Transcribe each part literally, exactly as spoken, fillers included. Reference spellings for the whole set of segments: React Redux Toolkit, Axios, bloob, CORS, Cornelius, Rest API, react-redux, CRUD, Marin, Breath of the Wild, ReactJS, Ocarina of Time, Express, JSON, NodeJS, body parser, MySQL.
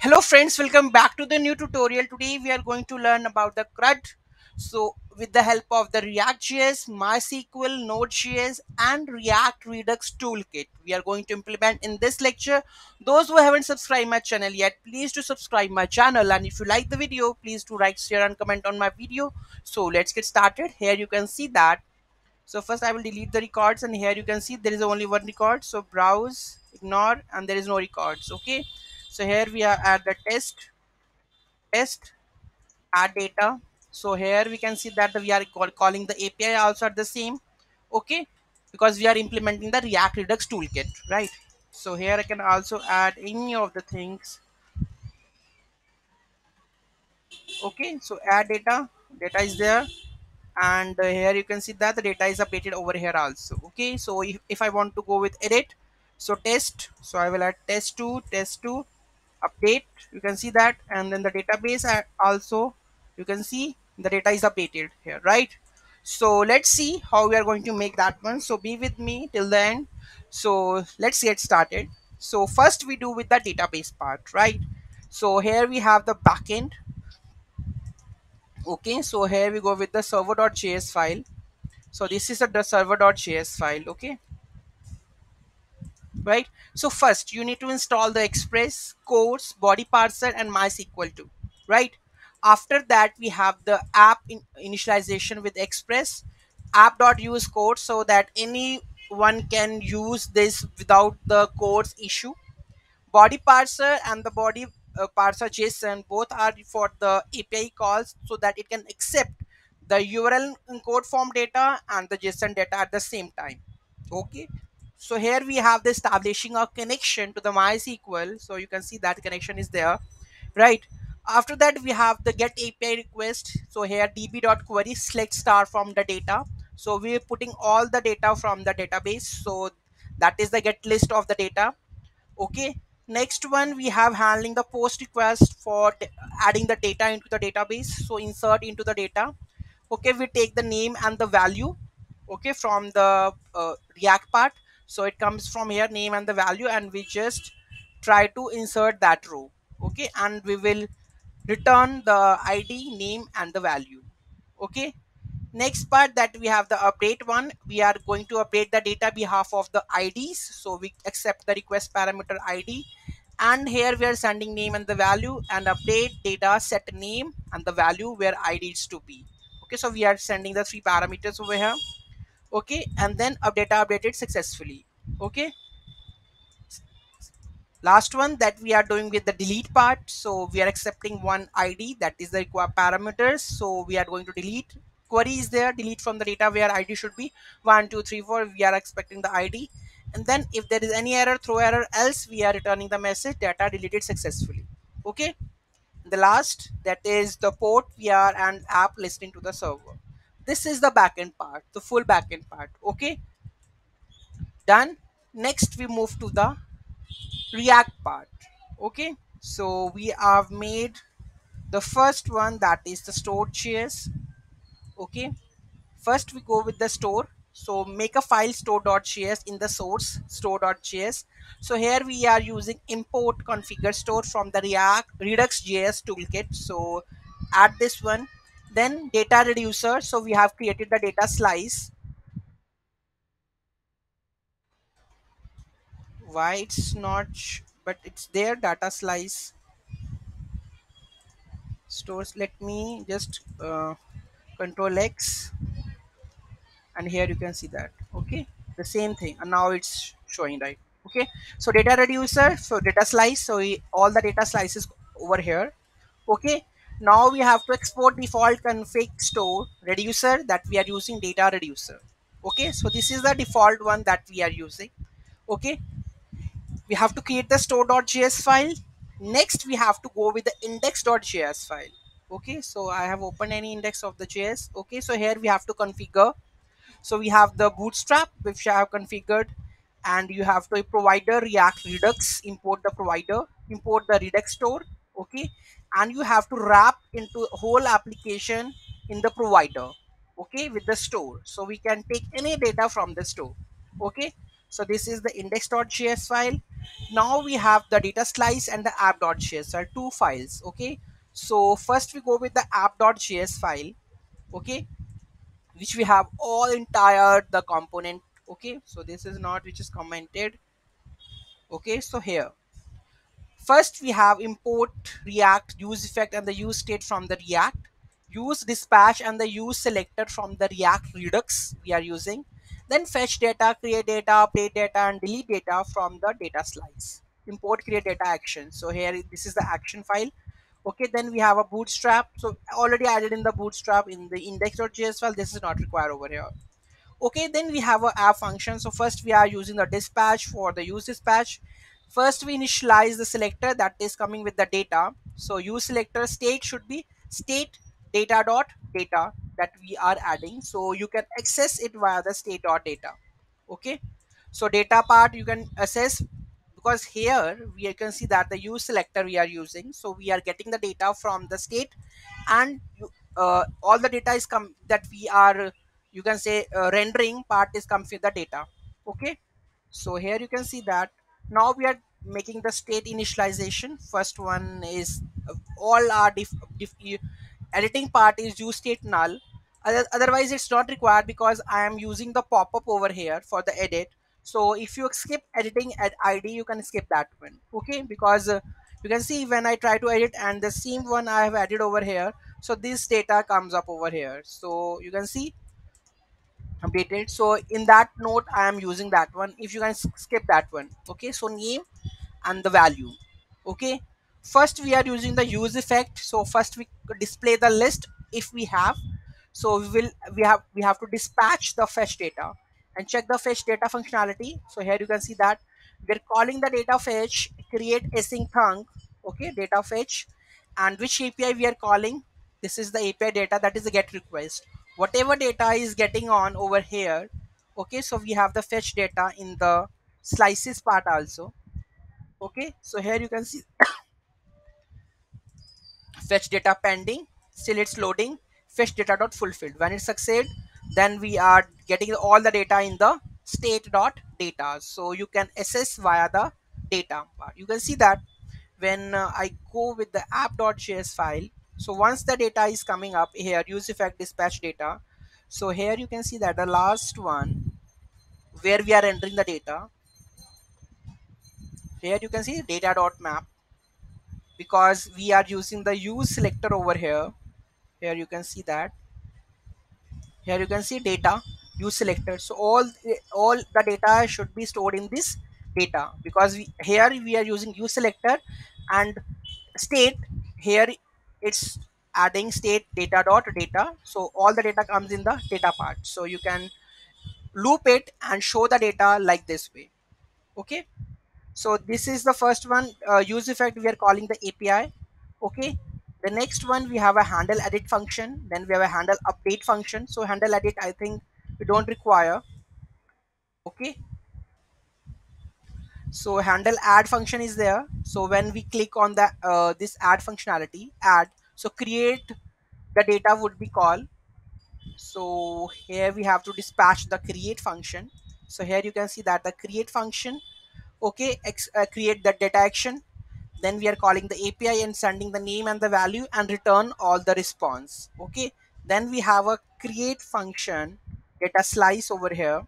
Hello friends, welcome back to the new tutorial. Today we are going to learn about the C R U D. So with the help of the React J S, MySQL, Node J S and React Redux Toolkit, we are going to implement in this lecture. Those who haven't subscribed my channel yet, please do subscribe my channel. And if you like the video, please do like, share and comment on my video. So let's get started. Here you can see that. So first I will delete the records, and here you can see there is only one record. So browse, ignore, and there is no records. Okay. So here we are at the test, test, add data. So here we can see that we are call, calling the A P I also at the same, okay, because we are implementing the React Redux Toolkit, right? So here I can also add any of the things, okay. So add data, data is there, and here you can see that the data is updated over here also, okay. So if, if I want to go with edit, so test, so I will add test two, test two, update, you can see that, and then the database also, you can see the data is updated here, right? So let's see how we are going to make that one. So be with me till the end. So let's get started. So first we do with the database part, right? So here we have the backend. Okay, so here we go with the server dot J S file. So this is the server dot J S file, okay? Right? So first you need to install the Express, CORS, body parser and MySQL two, right? After that we have the app in initialization with Express, app.use CORS, so that anyone can use this without the CORS issue. Body parser and the body uh, parser JSON, both are for the A P I calls, so that it can accept the U R L in code form data and the JSON data at the same time, okay. So here we have the establishing a connection to the MySQL, so you can see that connection is there, right? After that we have the get A P I request. So here db.query select star from the data. So we are putting all the data from the database. So that is the get list of the data. Okay. Next one we have handling the post request for adding the data into the database. So insert into the data. Okay. We take the name and the value. Okay. From the uh, React part. So it comes from here, name and the value, and we just try to insert that row. Okay. And we will return the I D, name and the value, okay. Next part that we have the update one, we are going to update the data behalf of the I Ds. So we accept the request parameter I D, and here we are sending name and the value, and update data set name and the value where I D is to be, okay. So we are sending the three parameters over here, okay, and then update updated successfully, okay. Last one that we are doing with the delete part. So we are accepting one I D, that is the required parameters. So we are going to delete. Query is there, delete from the data where I D should be one, two, three, four. We are expecting the I D. And then if there is any error, throw error, else we are returning the message data deleted successfully. Okay. The last, that is the port, V R and app listening to the server. This is the backend part, the full backend part. Okay. Done. Next we move to the React part, okay. So we have made the first one, that is the store dot J S, okay. First we go with the store, so make a file store dot J S in the source store dot J S. So here we are using import configure store from the React Redux J S toolkit, so add this one. Then data reducer, so we have created the data slice. Why it's not, but it's there, data slice stores. Let me just uh, control X, and here you can see that, okay, the same thing, and now it's showing, right? Okay, so data reducer, so data slice, so we, all the data slices over here, okay. Now we have to export default config store reducer, that we are using data reducer, okay. So this is the default one that we are using, okay. We have to create the store dot J S file. Next, we have to go with the index dot J S file. Okay, so I have opened any index of the J S. Okay, so here we have to configure. So we have the bootstrap, which I have configured, and you have to provider React Redux, import the provider, import the Redux store. Okay, and you have to wrap into whole application in the provider. Okay, with the store. So we can take any data from the store. Okay, so this is the index dot J S file. Now we have the data slice and the app.js are two files. Okay, so first we go with the app.js file, okay, which we have all entire the component. Okay, so this is not which is commented. Okay, so here first we have import React use effect and the use state from the React, use dispatch and the use selector from the React Redux we are using, then fetch data, create data, update data, and delete data from the data slice. Import create data action. So here this is the action file. Okay, then we have a bootstrap. So already added in the bootstrap in the index.js file. This is not required over here. Okay, then we have a app function. So first we are using the dispatch for the use dispatch. First we initialize the selector that is coming with the data. So use selector state should be state data dot data that we are adding. So you can access it via the state dot data. Okay, so data part you can access because here we can see that the use selector we are using. So we are getting the data from the state, and uh, all the data is come that we are, you can say uh, rendering part is comes with the data. Okay, so here you can see that now we are making the state initialization. First one is uh, all our diff, diff, editing part is use state null. Otherwise it's not required because I am using the pop-up over here for the edit. So if you skip editing at I D, you can skip that one. Okay, because uh, you can see when I try to edit and the same one I have added over here, so this data comes up over here. So you can see updated. So in that note I am using that one. If you can skip that one. Okay, so name and the value. Okay, first we are using the use effect. So first we display the list if we have. So we will we have we have to dispatch the fetch data and check the fetch data functionality. So here you can see that we're calling the data fetch, create async thunk. Okay, data fetch, and which A P I we are calling. This is the A P I data, that is the get request. Whatever data is getting on over here. Okay, so we have the fetch data in the slices part also. Okay, so here you can see fetch data pending, still it's loading, fetch data dot fulfilled. When it succeeds, then we are getting all the data in the state dot data. So you can access via the data part. You can see that when uh, I go with the app.js file. So once the data is coming up here, use effect dispatch data. So here you can see that the last one where we are entering the data. Here you can see data dot map, because we are using the use selector over here. Here you can see that. Here you can see data use selector. So all all the data should be stored in this data, because we, here we are using use selector and state. Here it's adding state data dot data. So all the data comes in the data part. So you can loop it and show the data like this way. Okay. So this is the first one, uh, use effect we are calling the A P I. Okay, the next one we have a handle edit function, then we have a handle update function. So handle edit I think we don't require. Okay, so handle add function is there. So when we click on the uh, this add functionality, add, so create the data would be called. So here we have to dispatch the create function. So here you can see that the create function. Okay, ex uh, create the data action, then we are calling the A P I and sending the name and the value and return all the response. Okay, then we have a create function data slice over here.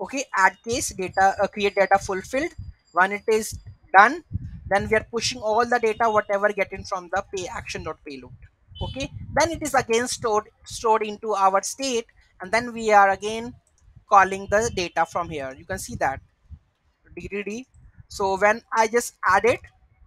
Okay, add case data, uh, create data fulfilled. When it is done, then we are pushing all the data whatever getting from the pay action dot payload. Okay, then it is again stored stored into our state, and then we are again calling the data from here. You can see that. D D D. So when I just add it,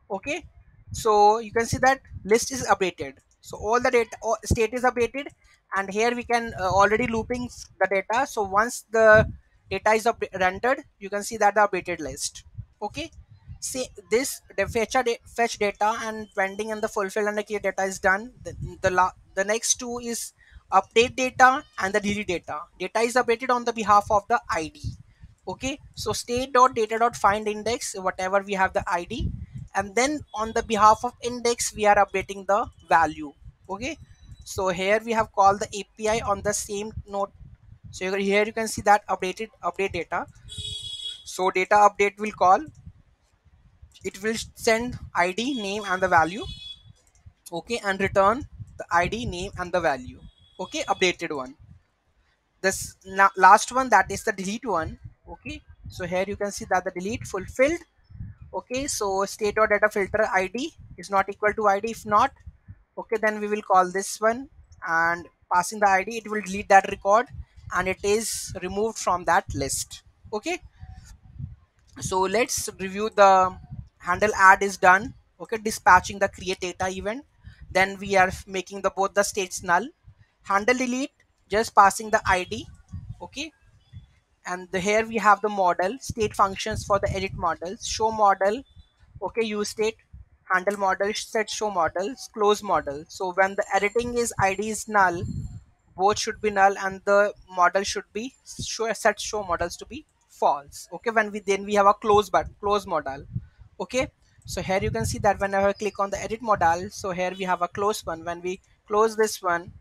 okay, so you can see that list is updated. So all the data state is updated, and here we can uh, already looping the data. So once the data is rendered, you can see that the updated list. Okay, see this the fetch, fetch data and pending and the fulfill and the create data is done. The the, la the next two is update data and the delete data. Data is updated on the behalf of the I D. Okay, so state dot data dot find index, whatever we have the I D, and then on the behalf of index we are updating the value. Okay, so here we have called the A P I on the same note. So here you can see that updated update data. So data update will call it will send I D, name and the value, okay, and return the I D, name and the value, okay, updated one. This last one, that is the delete one, okay. So here you can see that the delete fulfilled, okay. So state.data filter I D is not equal to I D. If not, okay, then we will call this one and passing the I D, it will delete that record and it is removed from that list, okay. So let's review. The handle add is done, okay, dispatching the create data event. Then we are making the both the states null. Handle delete, just passing the I D, okay. And the, here we have the model state functions for the edit models, show model, okay, use state, handle model, set show models, close model. So when the editing is I D is null, both should be null and the model should be show, set show models to be false, okay. When we then we have a close button, close model, okay. So here you can see that whenever I click on the edit model, so here we have a close one. When we close this one,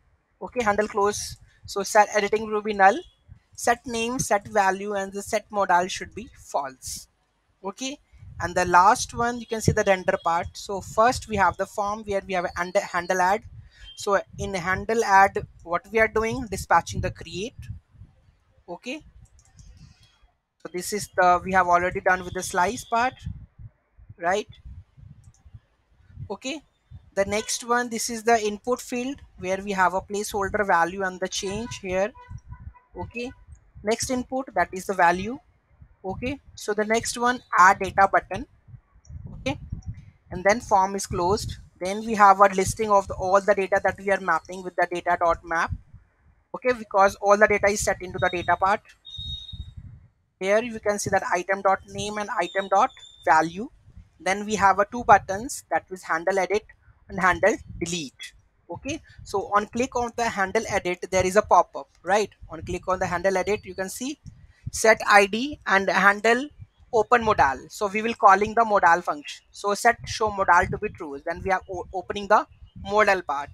okay, handle close, so set editing will be null, set name, set value and the set modal should be false, okay. And the last one, you can see the render part. So first we have the form where we have a handle add. So in handle add, what we are doing, dispatching the create, okay. So this is the, we have already done with the slice part, right, okay. The next one, this is the input field where we have a placeholder value and the change here, okay. Next input, that is the value, okay. So the next one, add data button, okay, and then form is closed. Then we have a listing of the, all the data that we are mapping with the data.map, okay, because all the data is set into the data part. Here you can see that item.name and item.value. Then we have a two buttons, that is handle edit and handle delete, okay. So on click on the handle edit, there is a pop-up, right? On click on the handle edit, you can see set I D and handle open modal. So we will calling the modal function. So set show modal to be true. Then we are opening the modal part,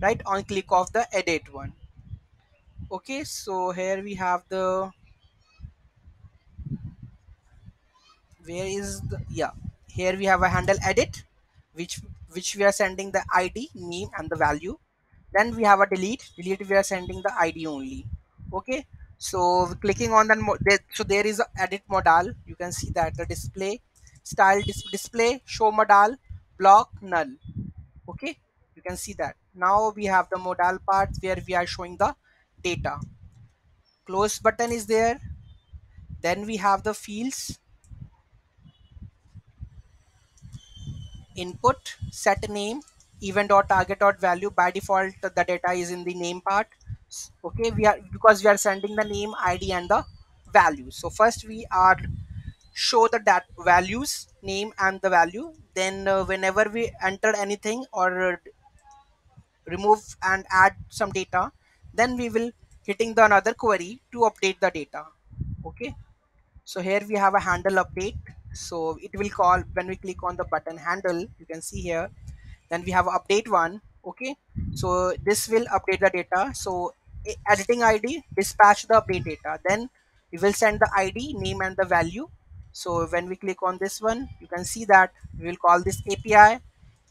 right? On click of the edit one. Okay, so here we have the, where is the, yeah, here we have a handle edit, which which we are sending the I D, name and the value. Then we have a delete, delete we are sending the I D only, okay. So clicking on the, so there is a edit modal, you can see that the display style dis display show modal block null, okay. You can see that now we have the modal part where we are showing the data, close button is there. Then we have the fields, input, set name, event.target.value. By default the data is in the name part, okay, we are, because we are sending the name, I D and the value. So first we are show the dat values, name and the value. Then uh, whenever we enter anything or remove and add some data, then we will hitting the another query to update the data, okay. So here we have a handle update. So it will call, when we click on the button handle, you can see here, then we have update one, okay. So this will update the data. So editing I D, dispatch the update data, then we will send the I D, name and the value. So when we click on this one, you can see that we will call this A P I,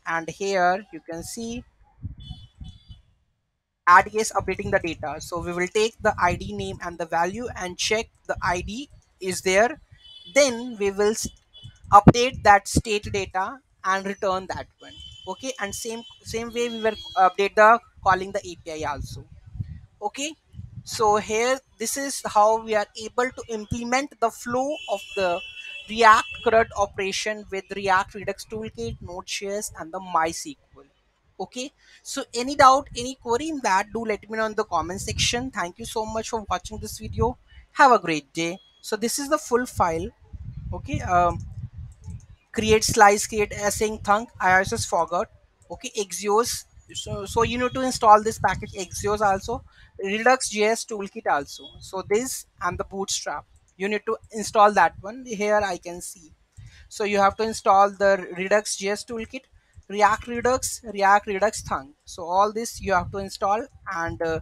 and here you can see add case updating the data. So we will take the I D, name and the value and check the I D is there. Then we will update that state data and return that one, okay. And same same way we will update the calling the A P I also, okay. So here this is how we are able to implement the flow of the React CRUD operation with React Redux Toolkit, Node J S and the MySQL, okay. So any doubt, any query in that, do let me know in the comment section. Thank you so much for watching this video. Have a great day. So this is the full file, okay. Um, create slice, create async thunk, I just forgot, okay. Axios, so, so you need to install this package Axios also, Redux J S toolkit also. So this and the bootstrap, you need to install that one. Here I can see, so you have to install the Redux J S toolkit, React Redux, React Redux thunk. So all this you have to install, and uh,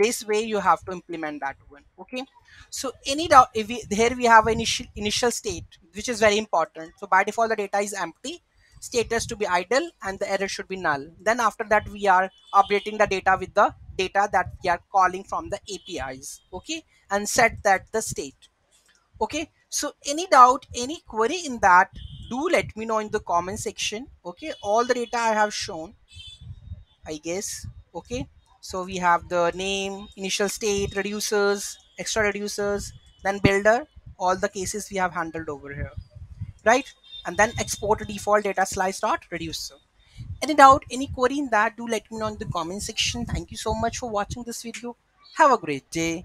this way you have to implement that one. Okay, so any doubt, if we, here we have an initial initial state, which is very important. So by default the data is empty, status to be idle, and the error should be null. Then after that we are updating the data with the data that we are calling from the A P Is. Okay, and set that the state. Okay, so any doubt, any query in that, do let me know in the comment section. Okay, all the data I have shown, I guess. Okay, so we have the name, initial state, reducers, extra reducers, then builder, all the cases we have handled over here, right? And then export default data slice dot reducer. Any doubt, any query in that, do let me know in the comment section. Thank you so much for watching this video. Have a great day.